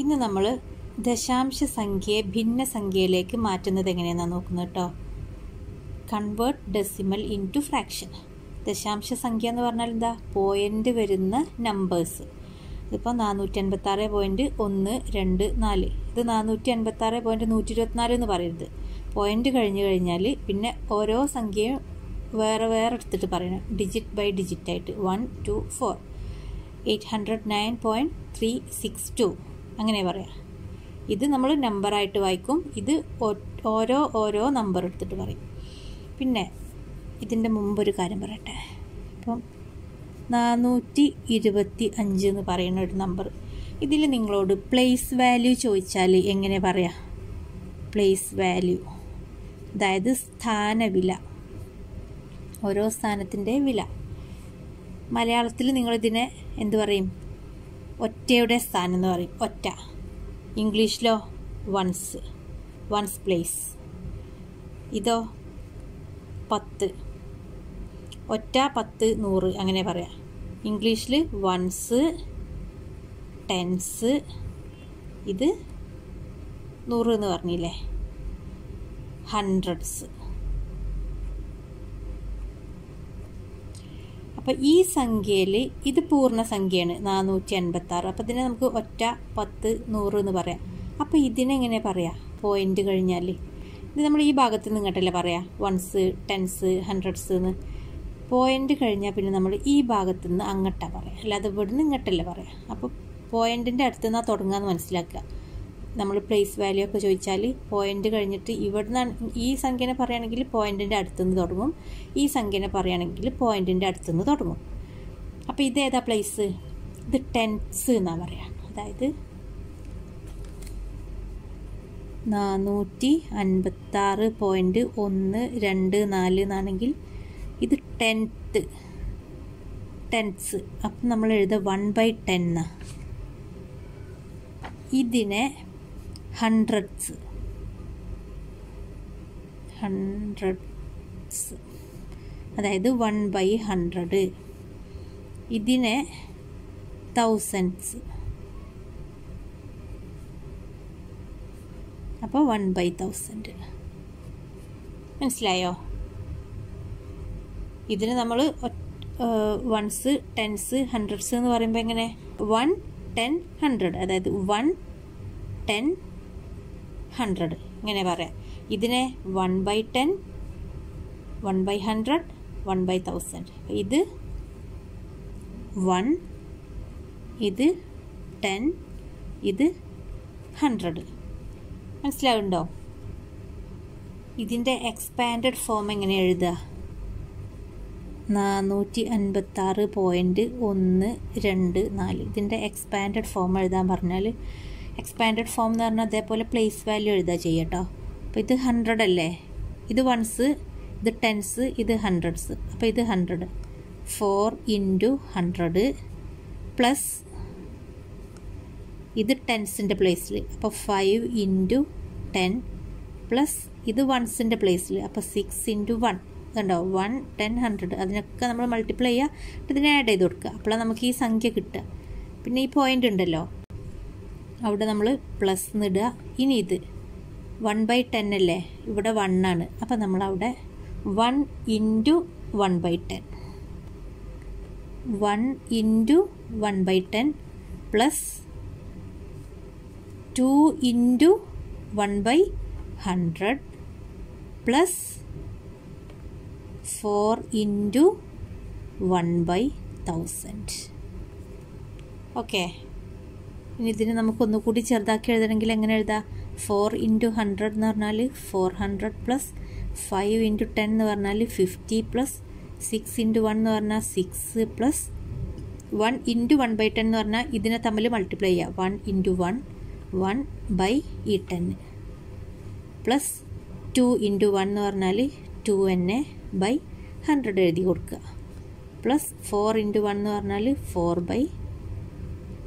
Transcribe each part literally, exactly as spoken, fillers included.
ഇന്ന് നമ്മൾ ദശാംശ സംഖ്യയെ ഭിന്ന സംഖ്യയിലേക്ക് മാറ്റുന്നത് എങ്ങനെയാണെന്ന് നോക്കുന്നത് കേട്ടോ. Convert decimal into fraction. ദശാംശ സംഖ്യ എന്ന് പറഞ്ഞാൽ എന്താ, പോയിൻ്റ് വരുന്ന നമ്പേഴ്സ്. ഇതിപ്പോൾ നാനൂറ്റി അൻപത്താറ് പോയിൻറ്റ് ഒന്ന് രണ്ട് നാല്, ഇത് നാനൂറ്റി അൻപത്താറ് പോയിൻറ്റ് നൂറ്റി ഇരുപത്തിനാല് എന്ന് പറയരുത്. പോയിൻ്റ് കഴിഞ്ഞ് കഴിഞ്ഞാൽ പിന്നെ ഓരോ സംഖ്യയും വേറെ വേറെ എടുത്തിട്ട് പറയണം, ഡിജിറ്റ് ബൈ ഡിജിറ്റായിട്ട്. One two four eight hundred nine point three six two അങ്ങനെ പറയാം. ഇത് നമ്മൾ നമ്പറായിട്ട് വായിക്കും, ഇത് ഓരോ ഓരോ നമ്പർ എടുത്തിട്ട് പറയും. പിന്നെ ഇതിൻ്റെ മുമ്പൊരു കാര്യം പറയട്ടെ. ഇപ്പം നാനൂറ്റി ഇരുപത്തി അഞ്ച് എന്ന് പറയുന്ന ഒരു നമ്പർ, ഇതിൽ നിങ്ങളോട് പ്ലേസ് വാല്യൂ ചോദിച്ചാൽ എങ്ങനെ പറയാം? പ്ലേസ് വാല്യൂ, അതായത് സ്ഥാനവില, ഓരോ സ്ഥാനത്തിൻ്റെ വില. മലയാളത്തിൽ നിങ്ങളിതിനെ എന്തു പറയും? ഒറ്റയുടെ സ്ഥാനം എന്ന് പറയും, ഒറ്റ. ഇംഗ്ലീഷിലോ വൺസ്, വൺസ് പ്ലേസ്. ഇതോ പത്ത്, ഒറ്റ പത്ത് നൂറ് അങ്ങനെ പറയാം. ഇംഗ്ലീഷിൽ വൺസ്, ടെൻസ്, ഇത് നൂറ് എന്ന് പറഞ്ഞില്ലേ, ഹൺഡ്രഡ്സ്. അപ്പം ഈ സംഖ്യയിൽ ഇത് പൂർണ്ണസംഖ്യയാണ് നാനൂറ്റി അൻപത്താറ്. അപ്പം ഇതിനെ നമുക്ക് ഒറ്റ പത്ത് നൂറ് എന്ന് പറയാം. അപ്പം ഇതിനെങ്ങനെ പറയാം? പോയിൻ്റ് കഴിഞ്ഞാൽ ഇത് നമ്മൾ ഈ ഭാഗത്ത് നിന്ന് ഇങ്ങോട്ടല്ലേ പറയാം, വൺസ് ടെൻസ് ഹൺഡ്രഡ്സ് എന്ന്. പോയിൻ്റ് കഴിഞ്ഞാൽ പിന്നെ നമ്മൾ ഈ ഭാഗത്ത് നിന്ന് അങ്ങോട്ടാണ് പറയാം, അല്ലാതെ ഇവിടുന്ന് ഇങ്ങോട്ടല്ലേ പറയാം. അപ്പോൾ പോയിൻറ്റിൻ്റെ അടുത്ത് നിന്നാണ് തുടങ്ങാമെന്ന് മനസ്സിലാക്കുക. നമ്മൾ പ്ലേസ് വാല്യൂ ഒക്കെ ചോദിച്ചാൽ പോയിൻ്റ് കഴിഞ്ഞിട്ട് ഇവിടുന്ന് ഈ സംഖ്യനെ പറയുകയാണെങ്കിൽ പോയിൻറ്റിൻ്റെ അടുത്തുനിന്ന് തുടങ്ങും, ഈ സംഖ്യനെ പറയുകയാണെങ്കിൽ പോയിൻറ്റിൻ്റെ അടുത്തുനിന്ന് തുടങ്ങും. അപ്പോൾ ഇതേതാ പ്ലേസ്? ഇത് ടെൻസ് എന്നാണ് പറയുക. അതായത് നാനൂറ്റി അൻപത്താറ് പോയിൻറ്റ് ഒന്ന് രണ്ട് നാല് എന്നാണെങ്കിൽ ഇത് ടെൻത്ത്, ടെൻസ്. അപ്പം നമ്മൾ എഴുതുക വൺ ബൈ ടെൻ എന്നാണ്. ഇതിനെ ഹൺഡ്രഡ്സ്, ഹൺഡ്രഡ്സ് അതായത് വൺ ബൈ ഹൺഡ്രഡ്. ഇതിനെ തൗസൻഡ്സ്, അപ്പോൾ വൺ ബൈ തൗസൻഡ്. മനസ്സിലായോ? ഇതിന് നമ്മൾ വൺസ് ടെൻസ് ഹൺഡ്രഡ്സ് എന്ന് പറയുമ്പോൾ എങ്ങനെ? വൺ ടെൻ ഹൺഡ്രഡ്, അതായത് വൺ ടെൻ ഹൺഡ്രഡ് ഇങ്ങനെ പറയാം. ഇതിനെ one by ten, one by hundred, one by thousand. ഇത് വൺ, ഇത് ടെൻ, ഇത് ഹൺഡ്രഡ്. മനസ്സിലാവുണ്ടോ? ഇതിൻ്റെ എക്സ്പാൻഡഡ് ഫോം എങ്ങനെ എഴുതുക? നാനൂറ്റി അൻപത്താറ് പോയിൻറ്റ് ഒന്ന് രണ്ട് നാല്, ഇതിൻ്റെ എക്സ്പാൻഡഡ് ഫോം എഴുതാൻ പറഞ്ഞാൽ എക്സ്പാൻഡഡ് ഫോം എന്ന് പറഞ്ഞാൽ അതേപോലെ പ്ലേസ് വാല്യൂ എഴുതാൻ ചെയ്യട്ടോ. അപ്പോൾ ഇത് ഹൺഡ്രഡ് അല്ലേ, ഇത് വൺസ്, ഇത് ടെൻസ്, ഇത് ഹൺഡ്രഡ്സ്. അപ്പോൾ ഇത് hundred, four into hundred plus ഇത് ടെൻസിൻ്റെ പ്ലേസിൽ, അപ്പോൾ ഫൈവ് ഇൻറ്റു ടെൻ പ്ലസ് ഇത് വൺസിൻ്റെ പ്ലേസിൽ, അപ്പോൾ സിക്സ് ഇൻറ്റു വൺ. ഇതുണ്ടോ, വൺ ടെൻ ഹൺഡ്രഡ്, അതിനൊക്കെ നമ്മൾ മൾട്ടിപ്ലൈ ചെയ്യുക, ഇതിനെ ആഡ് ചെയ്ത് കൊടുക്കുക, അപ്പോഴാണ് നമുക്ക് ഈ സംഖ്യ കിട്ടുക. പിന്നെ ഈ പോയിൻ്റ് ഉണ്ടല്ലോ, അവിടെ നമ്മൾ പ്ലസ് ഇടുക. ഇനി ഇത് വൺ ബൈ ടെൻ അല്ലേ, ഇവിടെ വൺ ആണ്, അപ്പം നമ്മളവിടെ one into one by ten, one into one by ten plus two into one by hundred plus four into one by thousand. Okay, ഇനി ഇതിന് നമുക്കൊന്നുകൂടി ചെറുതാക്കി എഴുതണമെങ്കിൽ എങ്ങനെ എഴുതാം? ഫോർ ഇൻറ്റു ഹൺഡ്രഡ് എന്ന് പറഞ്ഞാൽ four hundred plus five into ten എന്ന് പറഞ്ഞാൽ fifty plus six into one എന്ന് പറഞ്ഞാൽ six plus one into one by ten എന്ന് പറഞ്ഞാൽ ഇതിനെ തമ്മിൽ മൾട്ടിപ്ലൈ ചെയ്യുക, one into one one by ഈ ten plus two into one എന്ന് പറഞ്ഞാൽ ടു എന്നെ ബൈ ഹൺഡ്രഡ് എഴുതി കൊടുക്കുക പ്ലസ് ഫോർ ഇൻറ്റു വൺ എന്ന് പറഞ്ഞാൽ ഫോർ ബൈ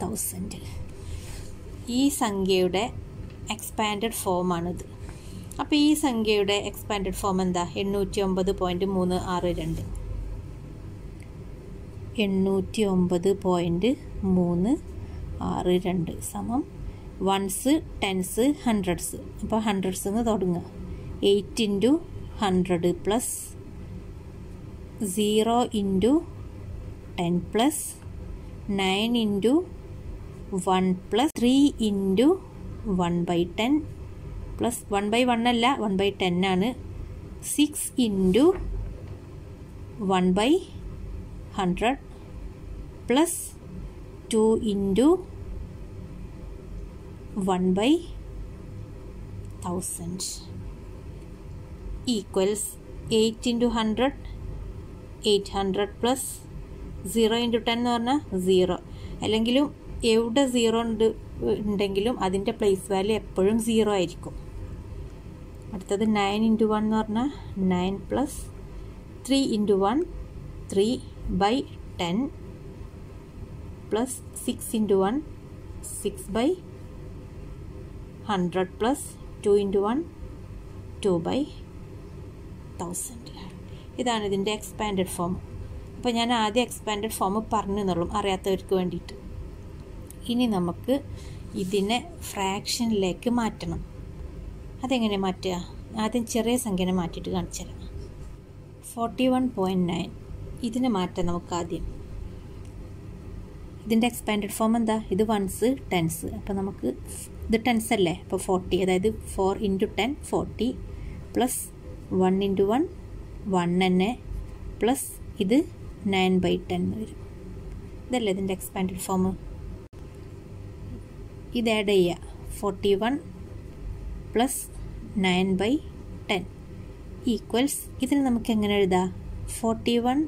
തൗസൻഡ്. ഈ സംഖ്യയുടെ എക്സ്പാൻഡഡ് ഫോമാണിത്. അപ്പോൾ ഈ സംഖ്യയുടെ എക്സ്പാൻഡഡ് ഫോം എന്താ? എണ്ണൂറ്റി ഒമ്പത് പോയിൻറ്റ് മൂന്ന് ആറ് രണ്ട്, എണ്ണൂറ്റി ഒമ്പത് പോയിൻറ്റ് മൂന്ന് ആറ് രണ്ട് സമം ones, tens, hundreds. Now, hundreds eight into one hundred plus zero into ten plus nine into one plus three into one by ten plus one by one alla one by ten aanu six into one by one hundred plus two into one by one thousand equals eight into one hundred eight hundred plus zero into ten orna zero allengilum evda zero undu undengilum adinte place value eppozhum zero aayirikkum aduthathu nine into one orna nine plus three into one three by ten plus six into one six by one hundred plus two into one two by one thousand. ഇതാണ് ഇതിൻ്റെ expanded form. അപ്പോൾ ഞാൻ ആദ്യം expanded form പറഞ്ഞു എന്നുള്ളൂ അറിയാത്തവർക്ക് വേണ്ടിയിട്ട്. ഇനി നമുക്ക് ഇതിനെ ഫ്രാക്ഷനിലേക്ക് മാറ്റണം. അതെങ്ങനെ മാറ്റുക? ആദ്യം ചെറിയ സംഖ്യനെ മാറ്റിയിട്ട് കാണിച്ചു തരാം. ഫോർട്ടി വൺ പോയിൻറ്റ് നയൻ ഇതിനെ മാറ്റാം നമുക്ക് ആദ്യം. ഇതിൻ്റെ എക്സ്പാൻഡഡ് ഫോം എന്താ? ഇത് വൺസ് ടെൻസ്. അപ്പോൾ നമുക്ക് ഇത് ടെൻസ് അല്ലേ, അപ്പോൾ ഫോർട്ടി, അതായത് four into ten forty plus one into one one തന്നെ പ്ലസ് ഇത് നയൻ ബൈ ടെൻ വരും. ഇതല്ലേ ഇതിൻ്റെ എക്സ്പാൻഡഡ് ഫോം. ഇത് ആഡ് ചെയ്യുക. Forty one plus nine by ten equals ഇതിന് നമുക്ക് എങ്ങനെ എഴുതാം? Forty one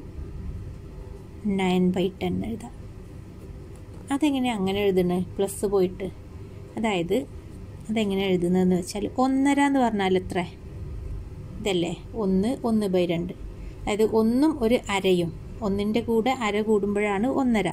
nine by ten എഴുതാം. അതെങ്ങനെയാണ് അങ്ങനെ എഴുതുന്നത്? പ്ലസ് പോയിട്ട്, അതായത് അതെങ്ങനെ എഴുതുന്നതെന്ന് വെച്ചാൽ ഒന്നര എന്ന് പറഞ്ഞാൽ എത്ര? ഇതല്ലേ ഒന്ന്, ഒന്ന് ബൈ രണ്ട്. അതായത് ഒന്നും ഒരു അരയും, ഒന്നിൻ്റെ കൂടെ അര കൂടുമ്പോഴാണ് ഒന്നര.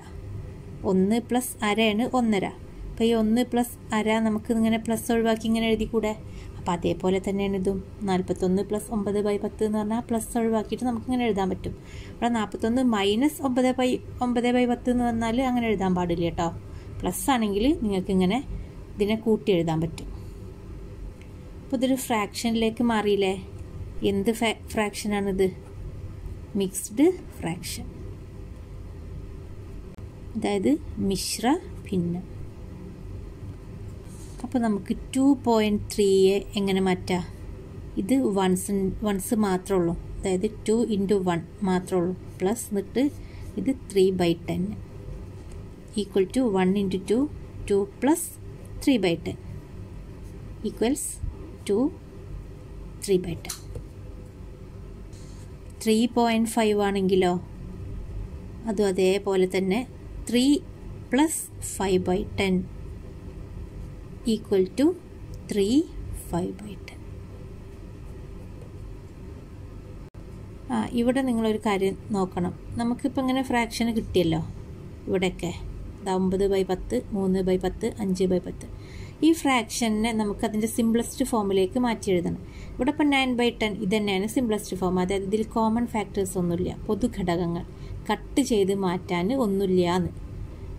ഒന്ന് പ്ലസ് അരയാണ് ഒന്നര. അപ്പോൾ ഈ ഒന്ന് പ്ലസ് അര നമുക്ക് ഇങ്ങനെ പ്ലസ് ഒഴിവാക്കി ഇങ്ങനെ എഴുതിക്കൂടെ? അപ്പോൾ അതേപോലെ തന്നെയാണ് ഇതും. നാൽപ്പത്തൊന്ന് പ്ലസ് ഒമ്പത് ബൈ പത്ത് എന്ന് പറഞ്ഞാൽ പ്ലസ് ഒഴിവാക്കിയിട്ട് നമുക്കിങ്ങനെ എഴുതാൻ പറ്റും. അപ്പോൾ നാൽപ്പത്തൊന്ന് മൈനസ് ഒമ്പത് ബൈ ഒമ്പത് ബൈ പത്ത് എന്ന് പറഞ്ഞാൽ അങ്ങനെ എഴുതാൻ പാടില്ല കേട്ടോ. പ്ലസ് ആണെങ്കിൽ നിങ്ങൾക്കിങ്ങനെ ഇതിനെ കൂട്ടി എഴുതാൻ പറ്റും. അപ്പോൾ ഇതൊരു ഫ്രാക്ഷനിലേക്ക് മാറിയില്ലേ? എന്ത് ഫ്രാ ഫ്രാക്ഷനാണിത്? മിക്സ്ഡ് ഫ്രാക്ഷൻ, അതായത് മിശ്ര ഭിന്നം. അപ്പോൾ നമുക്ക് ടു പോയിൻറ്റ് ത്രീയെ എങ്ങനെ മാറ്റാം? ഇത് വൺസ് വൺസ് മാത്രമേ ഉള്ളൂ, അതായത് ടു ഇൻറ്റു വൺ മാത്രമേ ഉള്ളൂ. പ്ലസ് എന്നിട്ട് ഇത് three by ten equal to one into two two plus three by ten equals to three by ten. Three point five ആണെങ്കിലോ അതും അതേപോലെ തന്നെ three plus five by ten equal to three five by ten. ആ ഇവിടെ നിങ്ങളൊരു കാര്യം നോക്കണം. നമുക്കിപ്പോൾ ഇങ്ങനെ ഫ്രാക്ഷൻ കിട്ടിയല്ലോ. ഇവിടെയൊക്കെ ഒമ്പത് ബൈ പത്ത്, മൂന്ന് ബൈ പത്ത്, അഞ്ച് ബൈ പത്ത്. ഈ ഫ്രാക്ഷനെ നമുക്കതിൻ്റെ സിംപ്ലസ്റ്റ് ഫോമിലേക്ക് മാറ്റി എഴുതണം. ഇവിടെ ഇപ്പം നയൻ ബൈ ടെൻ ഇത് തന്നെയാണ് സിംപ്ലസ്റ്റ് ഫോം. അതായത് ഇതിൽ കോമൺ ഫാക്ടേഴ്സ് ഒന്നുമില്ല, പൊതുഘടകങ്ങൾ കട്ട് ചെയ്ത് മാറ്റാൻ ഒന്നുമില്ല എന്ന്.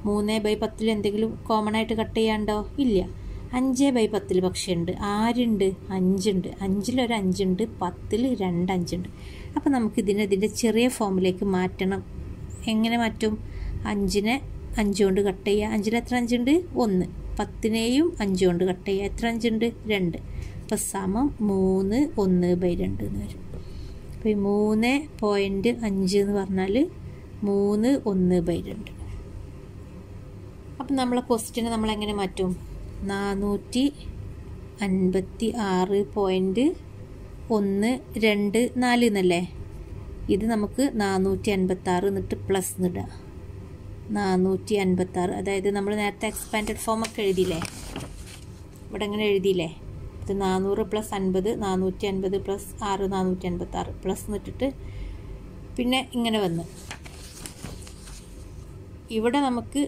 മൂന്ന് ബൈ പത്തിൽ എന്തെങ്കിലും കോമൺ ആയിട്ട് കട്ട് ചെയ്യാണ്ടോ? ഇല്ല. അഞ്ച് ബൈ പത്തിൽ പക്ഷേ ഉണ്ട്. ആരുണ്ട്? അഞ്ചുണ്ട്. അഞ്ചിലൊരു അഞ്ചുണ്ട്, പത്തിൽ രണ്ട് അഞ്ചുണ്ട്. അപ്പം നമുക്കിതിനെ ഇതിൻ്റെ ചെറിയ ഫോമിലേക്ക് മാറ്റണം. എങ്ങനെ മാറ്റും? അഞ്ചിനെ അഞ്ചുകൊണ്ട് കട്ട് ചെയ്യുക. അഞ്ചിൽ എത്ര അഞ്ചുണ്ട്? ഒന്ന്. പത്തിനെയും അഞ്ചുകൊണ്ട് കട്ട് ചെയ്യുക. എത്ര അഞ്ചുണ്ട്? രണ്ട്. അപ്പോൾ സമം മൂന്ന് ഒന്ന് ബൈ രണ്ട് എന്ന് വരും. അപ്പോൾ ഈ മൂന്ന് പോയിൻറ്റ് അഞ്ച് എന്ന് പറഞ്ഞാൽ മൂന്ന് ഒന്ന് ബൈ രണ്ട്. അപ്പം നമ്മളെ ക്വസ്റ്റ്യന് നമ്മളെങ്ങനെ മാറ്റും? നാനൂറ്റി അൻപത്തി ആറ് പോയിൻറ്റ് ഒന്ന് രണ്ട് നാല് എന്നല്ലേ? ഇത് നമുക്ക് നാനൂറ്റി അൻപത്താറ് എന്നിട്ട് പ്ലസ് എന്നിടാം. നാനൂറ്റി അൻപത്താറ്, അതായത് നമ്മൾ നേരത്തെ എക്സ്പാൻഡഡ് ഫോമൊക്കെ എഴുതിയില്ലേ, ഇവിടെ അങ്ങനെ എഴുതിയില്ലേ? ഇത് നാനൂറ് പ്ലസ് അൻപത്, നാനൂറ്റി അൻപത് പ്ലസ് ആറ്, നാനൂറ്റി അൻപത്താറ് പ്ലസ് എന്നിട്ടിട്ട് പിന്നെ ഇങ്ങനെ വന്ന് ഇവിടെ നമുക്ക്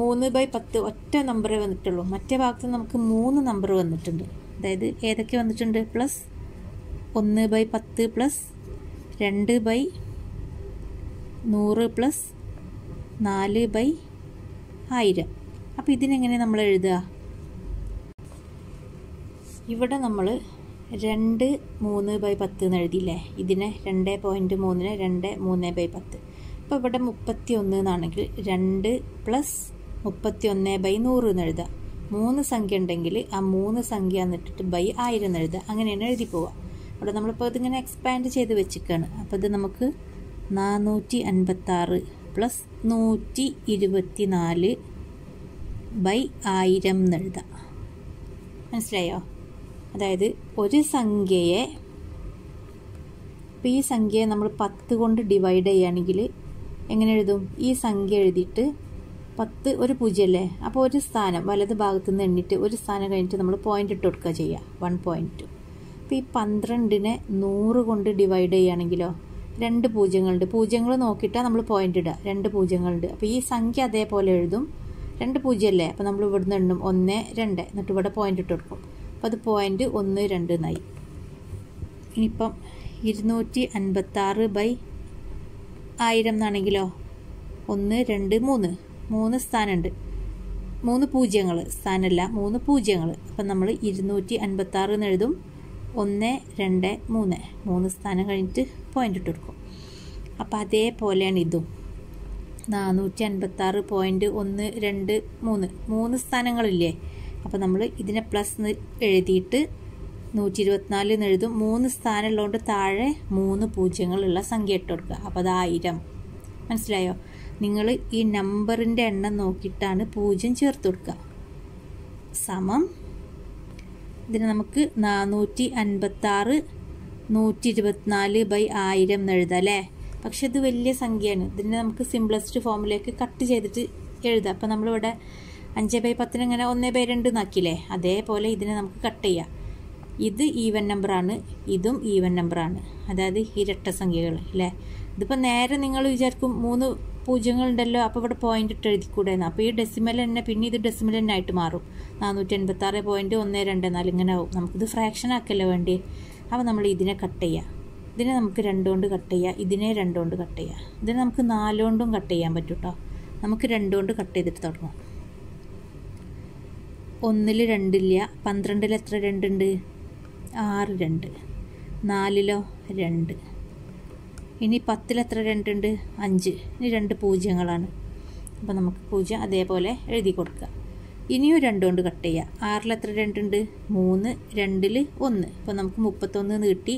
മൂന്ന് ബൈ പത്ത് ഒറ്റ നമ്പറേ വന്നിട്ടുള്ളൂ. മറ്റേ ഭാഗത്ത് നമുക്ക് മൂന്ന് നമ്പർ വന്നിട്ടുണ്ട്. അതായത് ഏതൊക്കെ വന്നിട്ടുണ്ട്? പ്ലസ് ഒന്ന് ബൈ പത്ത് പ്ലസ് രണ്ട് ബൈ നൂറ് പ്ലസ് നാല് ബൈ ആയിരം. അപ്പോൾ ഇതിനെങ്ങനെ നമ്മൾ എഴുതുക? ഇവിടെ നമ്മൾ രണ്ട് മൂന്ന് ബൈ പത്ത് എന്ന് എഴുതിയില്ലേ, ഇതിനെ രണ്ട് പോയിൻറ്റ് മൂന്നിന് രണ്ട് മൂന്ന് ബൈ പത്ത്. അപ്പോൾ ഇവിടെ മുപ്പത്തി ഒന്ന് എന്നാണെങ്കിൽ രണ്ട് പ്ലസ് മുപ്പത്തി ഒന്ന് ബൈ നൂറ് എന്ന് എഴുതുക. മൂന്ന് സംഖ്യ ഉണ്ടെങ്കിൽ ആ മൂന്ന് സംഖ്യ എന്നിട്ടിട്ട് ബൈ ആയിരം എന്ന് എഴുതുക. അങ്ങനെയാണ് എഴുതി പോവുക. അവിടെ നമ്മളിപ്പോൾ ഇതിങ്ങനെ എക്സ്പാൻഡ് ചെയ്ത് വെച്ചിരിക്കുകയാണ്. അപ്പോൾ ഇത് നമുക്ക് നാനൂറ്റി അൻപത്താറ് പ്ലസ് നൂറ്റി ഇരുപത്തി നാല് ബൈ ആയിരം എന്ന് എഴുതാം. മനസ്സിലായോ? അതായത് ഒരു സംഖ്യയെ, ഇപ്പോൾ ഈ സംഖ്യയെ നമ്മൾ പത്ത് കൊണ്ട് ഡിവൈഡ് ചെയ്യുകയാണെങ്കിൽ എങ്ങനെ എഴുതും? ഈ സംഖ്യ എഴുതിയിട്ട് പത്ത് ഒരു പൂജ്യമല്ലേ, അപ്പോൾ ഒരു സ്ഥാനം വലത് ഭാഗത്തു നിന്ന് എണ്ണിട്ട് ഒരു സ്ഥാനം കഴിഞ്ഞിട്ട് നമ്മൾ പോയിൻ്റ് ഇട്ട് കൊടുക്കുക ചെയ്യുക, വൺ പോയിൻറ്റ് ടു. അപ്പോൾ ഈ പന്ത്രണ്ടിനെ നൂറ് കൊണ്ട് ഡിവൈഡ് ചെയ്യുകയാണെങ്കിലോ, രണ്ട് പൂജ്യങ്ങളുണ്ട്, പൂജ്യങ്ങൾ നോക്കിയിട്ടാണ് നമ്മൾ പോയിൻ്റ് ഇടുക, രണ്ട് പൂജ്യങ്ങളുണ്ട്. അപ്പോൾ ഈ സംഖ്യ അതേപോലെ എഴുതും, രണ്ട് പൂജ്യമല്ലേ, അപ്പോൾ നമ്മൾ ഇവിടുന്ന് എണ്ണും ഒന്ന് രണ്ട്, എന്നിട്ട് ഇവിടെ പോയിൻ്റ് ഇട്ട് കൊടുക്കും. അപ്പോൾ അത് പോയിൻ്റ് ഒന്ന് രണ്ട് എന്നായി. ഇനിയിപ്പം ഇരുന്നൂറ്റി അൻപത്താറ് ബൈ ആയിരം എന്നാണെങ്കിലോ, ഒന്ന് രണ്ട് മൂന്ന്, മൂന്ന് സ്ഥാനമുണ്ട്, മൂന്ന് പൂജ്യങ്ങൾ, സ്ഥാനമല്ല മൂന്ന് പൂജ്യങ്ങൾ. അപ്പം നമ്മൾ ഇരുന്നൂറ്റി അൻപത്താറ് എന്ന് എഴുതും, ഒന്ന് രണ്ട് മൂന്ന്, മൂന്ന് സ്ഥാനം കഴിഞ്ഞിട്ട് പോയിൻ്റ് ഇട്ട് കൊടുക്കും. അപ്പോൾ അതേപോലെയാണ് ഇതും, നാനൂറ്റി അൻപത്താറ് പോയിൻറ്റ് ഒന്ന് രണ്ട് മൂന്ന്, മൂന്ന് സ്ഥാനങ്ങളില്ലേ. അപ്പോൾ നമ്മൾ ഇതിനെ പ്ലസ് എഴുതിയിട്ട് നൂറ്റി ഇരുപത്തിനാല് എന്ന് എഴുതും, മൂന്ന് സ്ഥാനം ഉള്ളതുകൊണ്ട് താഴെ മൂന്ന് പൂജ്യങ്ങളുള്ള സംഖ്യ ഇട്ട് കൊടുക്കുക. അപ്പോൾ അത് ആയിരം. മനസ്സിലായോ? നിങ്ങൾ ഈ നമ്പറിൻ്റെ എണ്ണം നോക്കിയിട്ടാണ് പൂജ്യം ചേർത്ത് കൊടുക്കുക. സമം ഇതിന് നമുക്ക് നാനൂറ്റി അൻപത്താറ് നൂറ്റി ഇരുപത്തിനാല് ബൈ ആയിരം എന്ന് എഴുതാം അല്ലേ. പക്ഷെ ഇത് വലിയ സംഖ്യയാണ്, ഇതിനെ നമുക്ക് സിംപ്ലസ്റ്റ് ഫോമിലേക്ക് കട്ട് ചെയ്തിട്ട് എഴുതാം. അപ്പോൾ നമ്മളിവിടെ അഞ്ച് ബൈ പത്തിന് ഇങ്ങനെ ഒന്ന് ബൈ രണ്ട് എന്നാക്കിയില്ലേ, അതേപോലെ ഇതിനെ നമുക്ക് കട്ട് ചെയ്യാം. ഇത് ഈവൻ നമ്പറാണ്, ഇതും ഈവൻ നമ്പറാണ്, അതായത് ഇരട്ട സംഖ്യകൾ അല്ലേ. ഇതിപ്പോൾ നേരെ നിങ്ങൾ വിചാരിക്കും മൂന്ന് പൂജ്യങ്ങളുണ്ടല്ലോ, അപ്പോൾ ഇവിടെ പോയിൻ്റ് ഇട്ട് എഴുതിക്കൂടായിരുന്നു, അപ്പോൾ ഈ ഡെസിമൽ തന്നെ പിന്നെ ഇത് ഡെസിമൽ തന്നെ ആയിട്ട് മാറും. നാനൂറ്റി എൺപത്താറ് പോയിൻറ്റ് ഒന്ന് രണ്ട് നാല് ഇങ്ങനെ ആവും. നമുക്കിത് ഫ്രാക്ഷൻ ആക്കല്ലോ വേണ്ടി. അപ്പോൾ നമ്മൾ ഇതിനെ കട്ട് ചെയ്യുക, ഇതിനെ നമുക്ക് രണ്ടുകൊണ്ട് കട്ട് ചെയ്യുക, ഇതിനെ രണ്ടുകൊണ്ട് കട്ട് ചെയ്യുക, ഇതിനെ നമുക്ക് നാലുകൊണ്ടും കട്ട് ചെയ്യാൻ പറ്റും കേട്ടോ. നമുക്ക് രണ്ടുകൊണ്ട് കട്ട് ചെയ്തിട്ട് തുടങ്ങും. ഒന്നിൽ രണ്ടില്ല, പന്ത്രണ്ടിൽ എത്ര രണ്ടുണ്ട്? ആറ് രണ്ട്. നാലിലോ രണ്ട്. ഇനി പത്തിലെത്ര രണ്ടുണ്ട്? അഞ്ച്. ഇനി രണ്ട് പൂജ്യങ്ങളാണ്, അപ്പോൾ നമുക്ക് പൂജ്യം അതേപോലെ എഴുതി കൊടുക്കുക. ഇനിയും രണ്ടുകൊണ്ട് കട്ട് ചെയ്യുക. ആറിലെത്ര രണ്ടുണ്ട്? മൂന്ന്. രണ്ടിൽ ഒന്ന്, അപ്പോൾ നമുക്ക് മുപ്പത്തൊന്ന് നീട്ടി.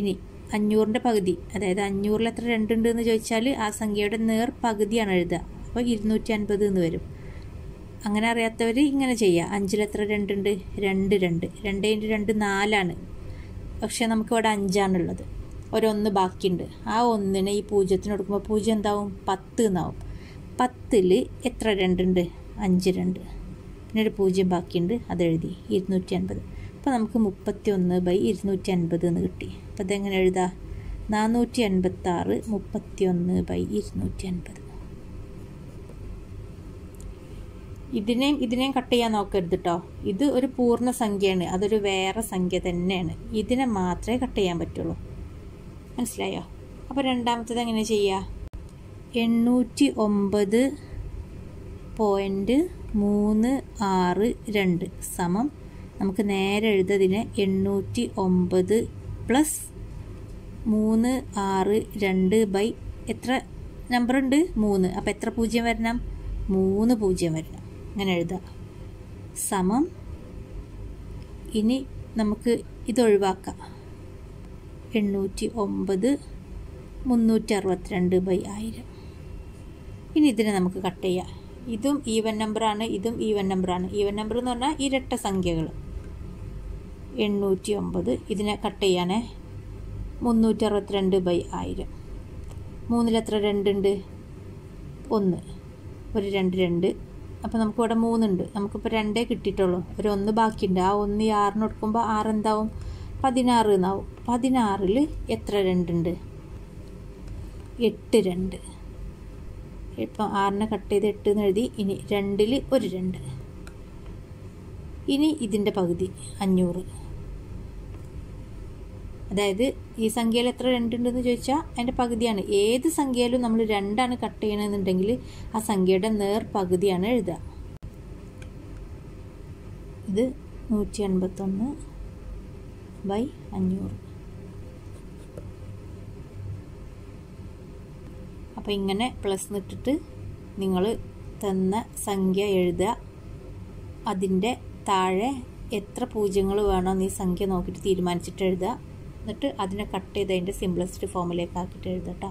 ഇനി അഞ്ഞൂറിൻ്റെ പകുതി, അതായത് അഞ്ഞൂറിൽ എത്ര രണ്ടുണ്ട് എന്ന് ചോദിച്ചാൽ ആ സംഖ്യയുടെ നേർ പകുതിയാണ് എഴുതുക, അപ്പോൾ ഇരുന്നൂറ്റി അൻപത് എന്ന് വരും. അങ്ങനെ അറിയാത്തവർ ഇങ്ങനെ ചെയ്യുക. അഞ്ചിലെത്ര രണ്ടുണ്ട്? രണ്ട് രണ്ട്. രണ്ട് ഇൻറ്റു രണ്ട് നാലാണ്, പക്ഷേ നമുക്കിവിടെ അഞ്ചാണുള്ളത്, ഒരൊന്ന് ബാക്കിയുണ്ട്. ആ ഒന്നിനെ ഈ പൂജ്യത്തിന് കൊടുക്കുമ്പോൾ പൂജ്യം എന്താവും? പത്ത് എന്നാവും. പത്തിൽ എത്ര രണ്ടുണ്ട്? അഞ്ച് രണ്ട്. പിന്നെ ഒരു പൂജ്യം ബാക്കിയുണ്ട്, അതെഴുതി ഇരുന്നൂറ്റി അൻപത്. അപ്പോൾ നമുക്ക് മുപ്പത്തി ഒന്ന് ബൈ ഇരുന്നൂറ്റി അൻപത് എന്ന് കിട്ടി. അപ്പോൾ അതെങ്ങനെ എഴുതാം? നാനൂറ്റി അൻപത്താറ് മുപ്പത്തി ഒന്ന് ബൈ ഇരുന്നൂറ്റി അൻപത്. ഇതിനെയും ഇതിനെയും കട്ട് ചെയ്യാൻ നോക്കരുത് കേട്ടോ, ഇത് ഒരു പൂർണ്ണ സംഖ്യയാണ്, അതൊരു വേറെ സംഖ്യ തന്നെയാണ്, ഇതിനെ മാത്രമേ കട്ട് ചെയ്യാൻ പറ്റുള്ളൂ. മനസ്സിലായോ? അപ്പോൾ രണ്ടാമത്തേത് എങ്ങനെ ചെയ്യുക? എണ്ണൂറ്റി ഒമ്പത് പോയിൻറ്റ് മൂന്ന് ആറ് രണ്ട് സമം നമുക്ക് നേരെ എഴുതതിന് എണ്ണൂറ്റി ഒമ്പത് പ്ലസ് മൂന്ന് ആറ് രണ്ട് ബൈ എത്ര നമ്പറുണ്ട്? മൂന്ന്. അപ്പോൾ എത്ര പൂജ്യം വരണം? മൂന്ന് പൂജ്യം വരണം. അങ്ങനെ എഴുതുക. സമം ഇനി നമുക്ക് ഇതൊഴിവാക്കാം. എണ്ണൂറ്റി ഒമ്പത് മുന്നൂറ്റി അറുപത്തിരണ്ട് ബൈ ആയിരം. ഇനി ഇതിനെ നമുക്ക് കട്ട് ചെയ്യാം. ഇതും ഈവൻ നമ്പറാണ്, ഇതും ഈവൻ നമ്പറാണ്. ഈവൻ നമ്പർ എന്ന് പറഞ്ഞാൽ ഇരട്ട സംഖ്യകൾ. എണ്ണൂറ്റി ഒമ്പത് ഇതിനെ കട്ട് ചെയ്യാനേ, മുന്നൂറ്റി അറുപത്തിരണ്ട് ബൈ ആയിരം. മൂന്നിലെത്ര രണ്ടുണ്ട്? ഒന്ന്. ഒരു രണ്ട് രണ്ട്. അപ്പോൾ നമുക്കിവിടെ മൂന്നുണ്ട്, നമുക്കിപ്പോൾ രണ്ടേ കിട്ടിയിട്ടുള്ളൂ, ഒരു ഒന്ന് ബാക്കിയുണ്ട്. ആ ഒന്ന് ഈ ആറിന് കൊടുക്കുമ്പോൾ ആറെന്താവും? പതിനാറ് എന്നാവും. പതിനാറിൽ എത്ര രണ്ടുണ്ട്? എട്ട് രണ്ട്. ഇപ്പം ആറിനെ കട്ട് ചെയ്ത് എട്ട് എന്ന് എഴുതി. ഇനി രണ്ടിൽ ഒരു രണ്ട്. ഇനി ഇതിൻ്റെ പകുതി അഞ്ഞൂറ്. അതായത് ഈ സംഖ്യയിൽ എത്ര രണ്ടുണ്ടെന്ന് ചോദിച്ചാൽ അതിൻ്റെ പകുതിയാണ്. ഏത് സംഖ്യയിലും നമ്മൾ രണ്ടാണ് കട്ട് ചെയ്യണമെന്നുണ്ടെങ്കിൽ ആ സംഖ്യയുടെ നേർ പകുതിയാണ് എഴുതുക. ഇത് നൂറ്റി എൺപത്തൊന്ന് ബൈ അഞ്ഞൂറ്. അപ്പോൾ ഇങ്ങനെ പ്ലസ് ഇട്ടിട്ട് നിങ്ങൾ തന്ന സംഖ്യ എഴുതുക. അതിൻ്റെ താഴെ എത്ര പൂജ്യങ്ങൾ വേണമെന്ന് ഈ സംഖ്യ നോക്കിയിട്ട് തീരുമാനിച്ചിട്ട് എഴുതുക. എന്നിട്ട് അതിനെ കട്ട് ചെയ്ത് അതിൻ്റെ സിംപ്ലസ്റ്റ് ഫോമിലേക്ക് ആക്കിയിട്ട് എഴുതുക കേട്ടോ.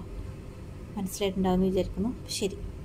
മനസ്സിലായിട്ടുണ്ടാവുമെന്ന് വിചാരിക്കുന്നു. ശരി.